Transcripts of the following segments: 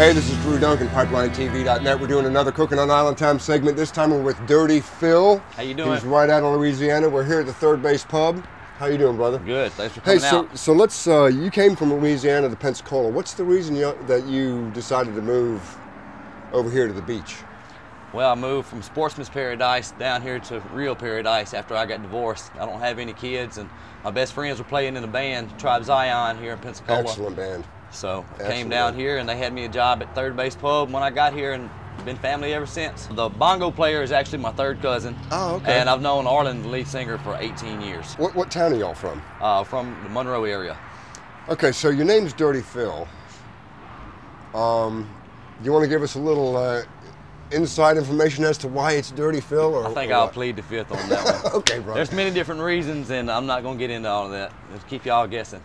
Hey, this is Drew Duncan, PipelineTV.net. We're doing another Cooking on Island Time segment. This time we're with Dirty Phil. How you doing? He's right out of Louisiana. We're here at the Third Base Pub. How you doing, brother? Good. Thanks for coming out. So let's. You came from Louisiana to Pensacola. What's the reason that you decided to move over here to the beach? Well, I moved from Sportsman's Paradise down here to Real Paradise after I got divorced. I don't have any kids, and my best friends were playing in a band, Tribe Zion, here in Pensacola. Excellent band. So I came down here, and they had me a job at Third Base Pub when I got here, and been family ever since. The bongo player is actually my third cousin. Oh, okay. And I've known Arlen, the lead singer, for 18 years. What town are y'all from? From the Monroe area. Okay, so your name's Dirty Phil. You want to give us a little inside information as to why it's Dirty Phil? Or I think I'll plead the fifth on that one. Okay, bro. There's many different reasons, and I'm not going to get into all of that. Let's keep y'all guessing.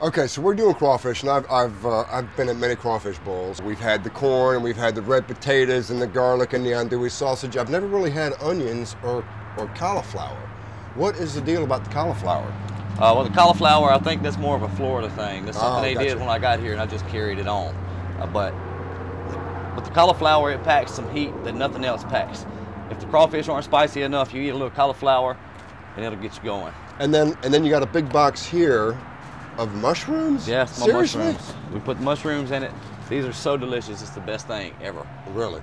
Okay, so we're doing crawfish, and I've been at many crawfish bowls. We've had the corn, and we've had the red potatoes, and the garlic, and the andouille sausage. I've never really had onions or cauliflower. What is the deal about the cauliflower? Well, the cauliflower, I think that's more of a Florida thing. That's something they did when I got here, and I just carried it on. But with the cauliflower, it packs some heat that nothing else packs. If the crawfish aren't spicy enough, you eat a little cauliflower, and it'll get you going. And then you got a big box here of mushrooms? Yes, my mushrooms. We put mushrooms in it. These are so delicious. It's the best thing ever. Really?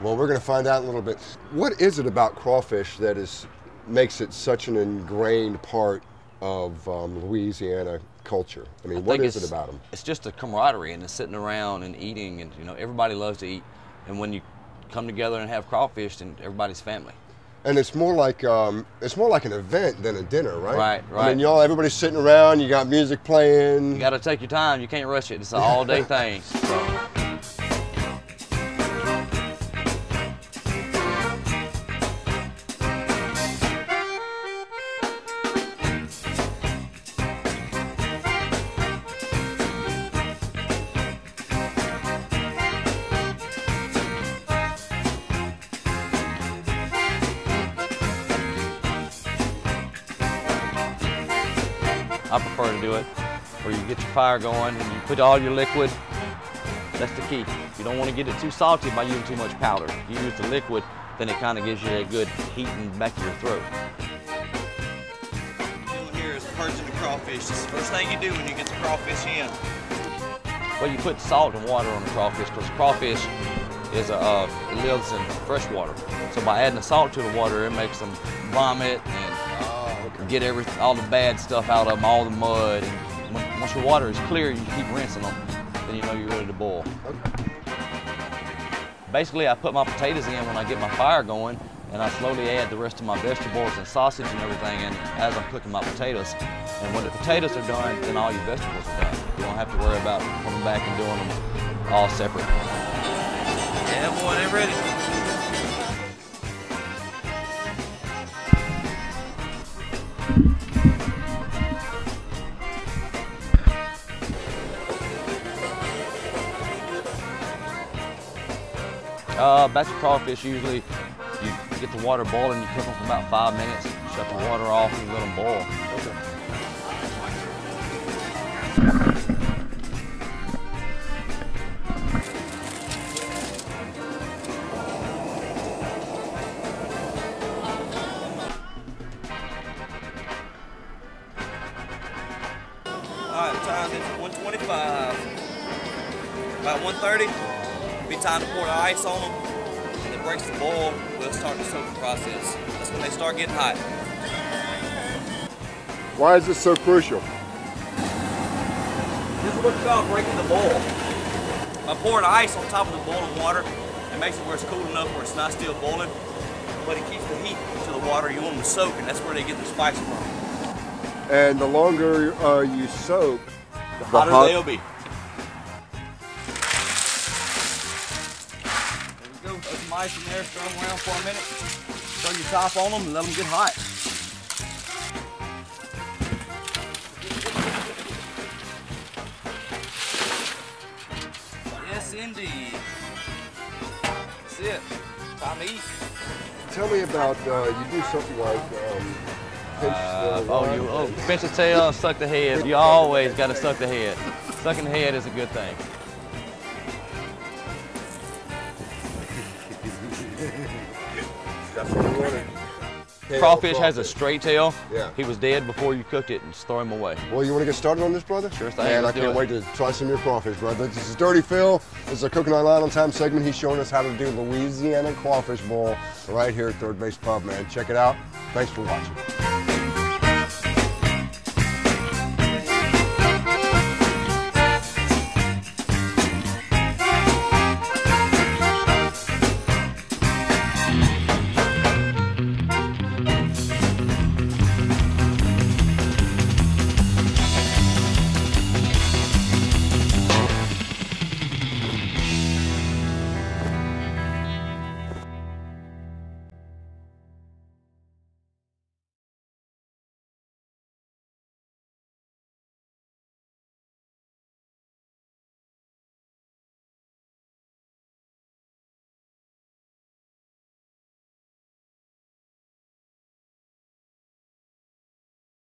Well, we're going to find out in a little bit. What is it about crawfish that makes it such an ingrained part of Louisiana culture? I mean, what is it about them? It's just the camaraderie and the sitting around and eating, and everybody loves to eat. And when you come together and have crawfish, then everybody's family. And it's more like an event than a dinner, right? Right, right. I mean, everybody's sitting around. You got music playing. You got to take your time. You can't rush it. It's an all-day thing. So. I prefer to do it where you get your fire going and you put all your liquid. That's the key. You don't want to get it too salty by using too much powder. If you use the liquid, then it kind of gives you that good heat in the back of your throat. What you're doing here is purging the crawfish. It's the first thing you do when you get the crawfish in. Well, you put salt and water on the crawfish because crawfish it lives in fresh water. So by adding the salt to the water, it makes them vomit and get all the bad stuff out of them, all the mud. And once your water is clear, you keep rinsing them, then you know you're ready to boil. Okay. Basically, I put my potatoes in when I get my fire going, and I slowly add the rest of my vegetables and sausage and everything in as I'm cooking my potatoes. And when the potatoes are done, then all your vegetables are done. You don't have to worry about coming back and doing them all separate. Yeah, boy, they're ready. Batch of crawfish, usually you get the water boiling, you cook them for about 5 minutes, shut the water off and let them boil. Okay. All right, time is 125, about 130. It'll be time to pour the ice on them, and it breaks the boil, we'll start the soaking process. That's when they start getting hot. Why is this so crucial? This is what we call breaking the boil. By pouring ice on top of the boiling water, it makes it where it's cool enough where it's not still boiling, but it keeps the heat to the water you want them to soak, and that's where they get the spice from. And the longer you soak, the hotter they'll be. Ice in there, throw them around for a minute, throw your top on them and let them get hot. Yes, indeed. That's it. Time to eat. Tell me about, you do something like pinch the tail, suck the head. You always got to suck the head. Sucking the head is a good thing. That's what we wanted. Crawfish has a straight tail. Yeah. He was dead before you cooked it, and throw him away. Well, you want to get started on this, brother? Sure thing. Man, I can't wait to try some of your crawfish, brother. This is Dirty Phil. This is a Cooking on Island Time segment. He's showing us how to do Louisiana crawfish boil right here at Third Base Pub, man. Check it out. Thanks for watching.